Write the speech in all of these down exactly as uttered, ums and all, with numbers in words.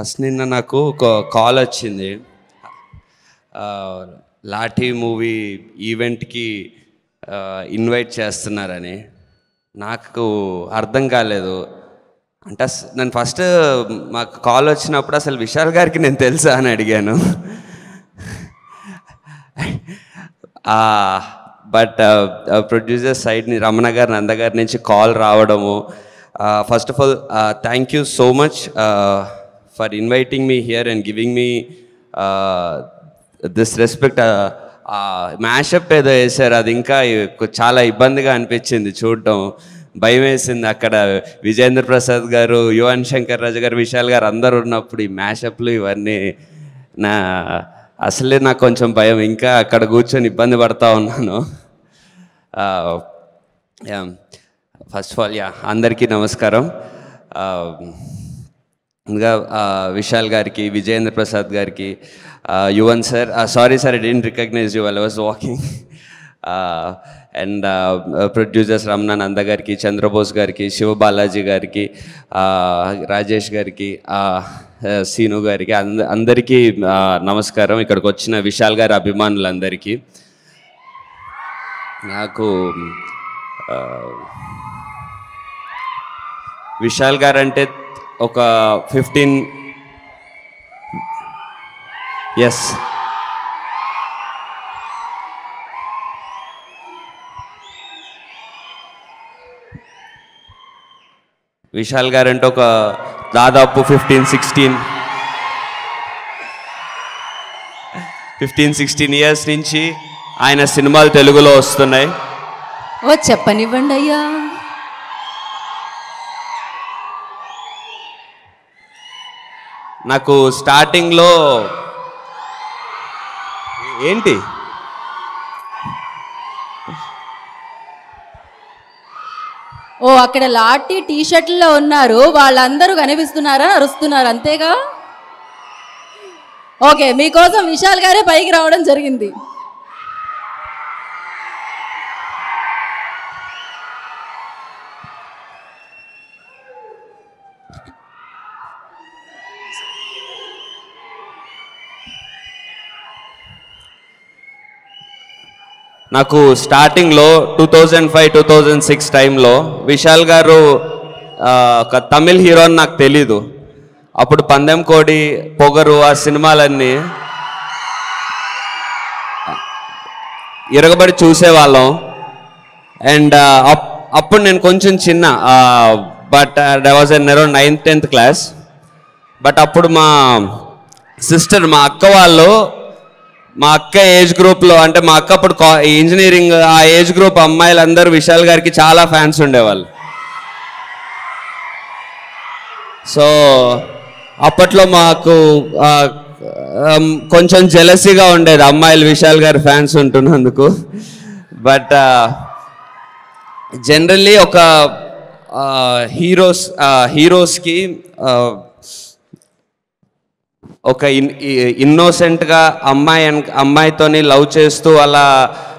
First నిన్న నాకు ఒక కాల్ వచ్చింది, లాఠీ మూవీ ఈవెంట్కి ఇన్వైట్ చేస్తున్నారని. నాకు అర్థం కాలేదు. అంటే నేను ఫస్ట్ మాకు కాల్ వచ్చినప్పుడు అసలు విశాల్ గారికి నేను తెలుసా అని అడిగాను. బట్ ప్రొడ్యూసర్ సైడ్ని రమణ గారి నంద గారి నుంచి కాల్ రావడము, first of all thank you so much for inviting me here and giving me this respect. Mashup ఏదో వేశారు, అది ఇంకా చాలా ఇబ్బందిగా అనిపించింది చూడడం, భయం వేసింది. అక్కడ విజయేంద్ర ప్రసాద్ గారు, యువన్ శంకర్ రాజా గారు, విశాల్ గారు అందరు ఉన్నప్పుడు ఈ మ్యాషప్లు ఇవన్నీ నా అసలే నాకు కొంచెం భయం, ఇంకా అక్కడ కూర్చొని ఇబ్బంది పడతా ఉన్నాను. ఫస్ట్ ఆఫ్ ఆల్ యా అందరికీ నమస్కారం. ఇంకా విశాల్ గారికి, విజయేంద్ర ప్రసాద్ గారికి, Yuvan sir, sorry sir I didn't recognise you I was walking, and producers Ramnananda గారికి, చంద్రబోస్ గారికి, శివ బాలాజీ గారికి, రాజేష్ గారికి, సీను గారికి, అంద అందరికీ నమస్కారం. ఇక్కడికి వచ్చిన విశాల్ గారి అభిమానులందరికీ నాకు విశాల్ గారు అంటే ఒక ఫిఫ్టీన్ ఎస్ విశాల్ గారు అంటే ఒక దాదాపు fifteen sixteen fifteen sixteen years నుంచి ఆయన సినిమాలు తెలుగులో వస్తున్నాయి. ఓ చెప్పనివ్వండి అయ్యా. నాకు స్టార్టింగ్లో ఏంటి ఓ అక్కడ లాఠీ టీ షర్ట్లో ఉన్నారు వాళ్ళందరూ కనిపిస్తున్నారా, అరుస్తున్నారు అంతేగా. ఓకే, మీకోసం విశాల్ గారే పైకి రావడం జరిగింది. నాకు స్టార్టింగ్లో two thousand five two thousand six టైంలో విశాల్ గారు ఒక తమిళ్ హీరో అని నాకు తెలీదు. అప్పుడు పందెం కోడి, పొగరు, ఆ సినిమాలన్నీ ఇరగబడి చూసేవాళ్ళం. అండ్ అప్పుడు నేను కొంచెం చిన్న, but I was in around ninth tenth class. But అప్పుడు మా సిస్టర్, మా అక్క వాళ్ళు, మా అక్క ఏజ్ గ్రూప్లో, అంటే మా అక్క అప్పుడు ఇంజనీరింగ్, ఆ ఏజ్ గ్రూప్ అమ్మాయిలందరూ విశాల్ గారికి చాలా ఫ్యాన్స్ ఉండేవాళ్ళు. సో అప్పట్లో మాకు కొంచెం జెలసీగా ఉండేది, అమ్మాయిలు విశాల్ గారి ఫ్యాన్స్ ఉంటున్నందుకు. బట్ జనరల్లీ ఒక హీరోస్ హీరోస్కి ఒక ఇన్ ఇన్నోసెంట్గా అమ్మాయి అమ్మాయితోని లవ్ చేస్తూ అలా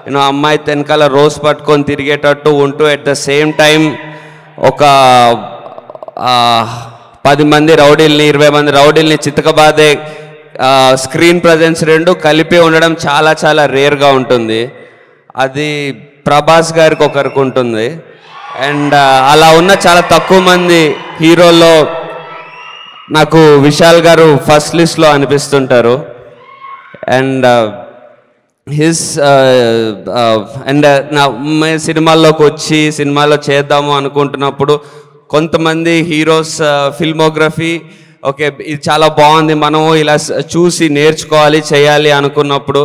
నేను అమ్మాయి వెనకాల రోజ్ పట్టుకొని తిరిగేటట్టు ఉంటూ, ఎట్ ద సేమ్ టైం ఒక పది మంది రౌడీల్ని, ఇరవై మంది రౌడీల్ని చితకబాదే స్క్రీన్ ప్రజెన్స్ రెండు కలిపి ఉండడం చాలా చాలా రేర్గా ఉంటుంది. అది ప్రభాస్ గారికి ఒకరికి ఉంటుంది. అండ్ అలా ఉన్న చాలా తక్కువ మంది హీరోల్లో నాకు విశాల్ గారు ఫస్ట్ లిస్ట్లో అనిపిస్తుంటారు. అండ్ హిస్ అండ్ నా సినిమాల్లోకి వచ్చి సినిమాలో చేద్దాము అనుకుంటున్నప్పుడు కొంతమంది హీరోస్ ఫిల్మోగ్రఫీ ఓకే ఇది చాలా బాగుంది, మనము ఇలా చూసి నేర్చుకోవాలి చేయాలి అనుకున్నప్పుడు,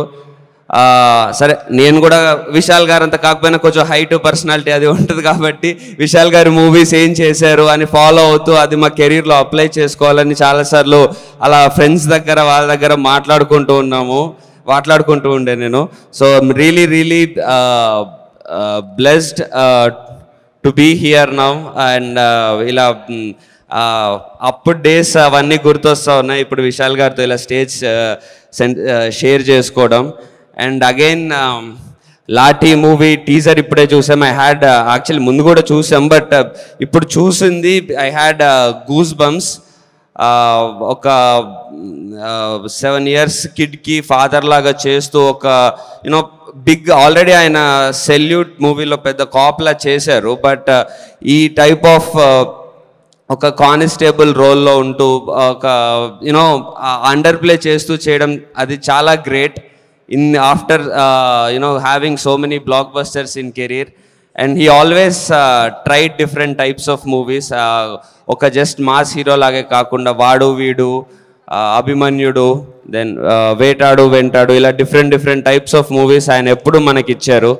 సరే నేను కూడా విశాల్ గారు అంత కాకపోయినా కొంచెం హైట్ పర్సనాలిటీ అది ఉంటుంది కాబట్టి విశాల్ గారి మూవీస్ ఏం చేశారు అని ఫాలో అవుతూ అది మా కెరీర్లో అప్లై చేసుకోవాలని చాలాసార్లు అలా ఫ్రెండ్స్ దగ్గర వాళ్ళ దగ్గర మాట్లాడుకుంటూ ఉన్నాము మాట్లాడుకుంటూ ఉండే నేను. So really really blessed to be here now. And ఇలా అప్పుడు డేస్ అవన్నీ గుర్తొస్తూ ఉన్నాయి ఇప్పుడు విశాల్ గారితో ఇలా స్టేజ్ షేర్ చేసుకోవడం. And again Laththi movie teaser ఇప్పుడే చూసాం. ఐ హ్యాడ్ యాక్చువల్లీ ముందు కూడా చూసాం, బట్ ఇప్పుడు చూసింది ఐ హ్యాడ్ గూస్ బంప్స్. ఒక సెవెన్ ఇయర్స్ కిడ్కి ఫాదర్ లాగా చేస్తూ ఒక యూనో బిగ్ ఆల్రెడీ ఆయన సెల్యూట్ మూవీలో పెద్ద కాప్లా చేశారు. బట్ ఈ టైప్ ఆఫ్ ఒక కానిస్టేబుల్ రోల్లో ఉంటూ ఒక యూనో అండర్ ప్లే చేస్తూ చేయడం అది చాలా great in after you know having so many block busters in career. And he always uh, tried different types of movies. Uh, Oka just mass hero lage kakunda Vadu Veedu, uh, Abhimanyudu, then uh, Vetadu Ventadu ila different different types of movies ayana eppudu manaki icharu.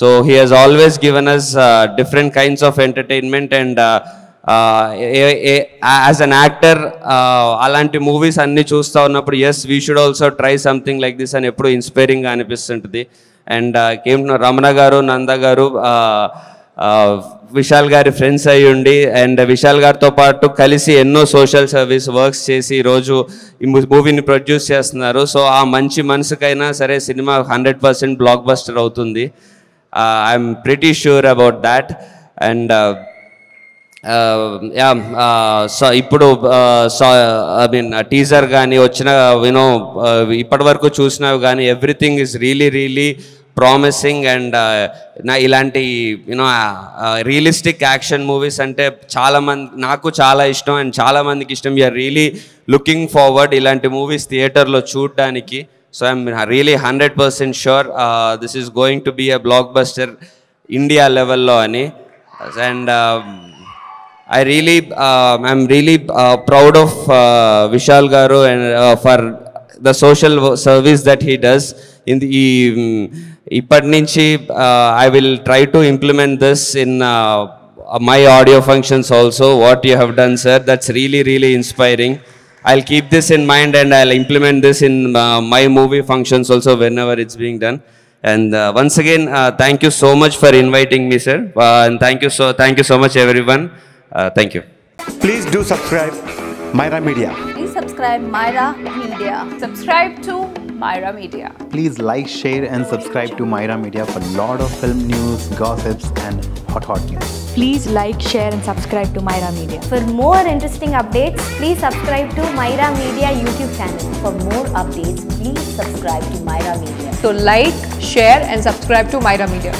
So he has always given us uh, different kinds of entertainment, and uh, uh, a, a, as an actor alanti uh, movies anni chusta unnappudu yes we should also try something like this and eppudu inspiring ga anipistundi. And uh, came to Ramana garu, Nanda garu, uh, uh, Vishal gari friends ayundi, and uh, Vishal garto paatu kalisi enno social service works chesi roju ee movie ni produce chestunnaru. So aa manchi manasaikaina sare cinema one hundred percent blockbuster avutundi. uh, I am pretty sure about that. And uh, Uh, yeah, uh, so ipudu uh, so uh, I mean uh, teaser gaani ochina you know ippadi varaku chusnavu gaani everything is really really promising. And na ilanti you know uh, uh, realistic action movies ante chaala mand naaku chaala ishtam and chaala mandiki ishtam. We are really looking forward ilanti movies theater lo choodaniki. So I am really one hundred percent sure uh, this is going to be a blockbuster India level lo ani. And uh, I really, uh, I'm really uh, proud of uh, Vishal garu and uh, for the social service that he does. In the Ipadninchi, uh, I will try to implement this in uh, my audio functions also. What you have done, sir, that's really, really inspiring. I'll keep this in mind and I'll implement this in uh, my movie functions also whenever it's being done. And uh, once again, uh, thank you so much for inviting me, sir. Uh, and thank you so, thank you so much, everyone. Uh, thank you. Please do subscribe Myra Media. Please subscribe Myra Media. Subscribe to Myra Media. Please like, share and subscribe to Myra Media for a lot of film news, gossips and hot hot news. Please like, share and subscribe to Myra Media. For more interesting updates, please subscribe to Myra Media YouTube channel. For more updates, please subscribe to Myra Media. So like, share and subscribe to Myra Media.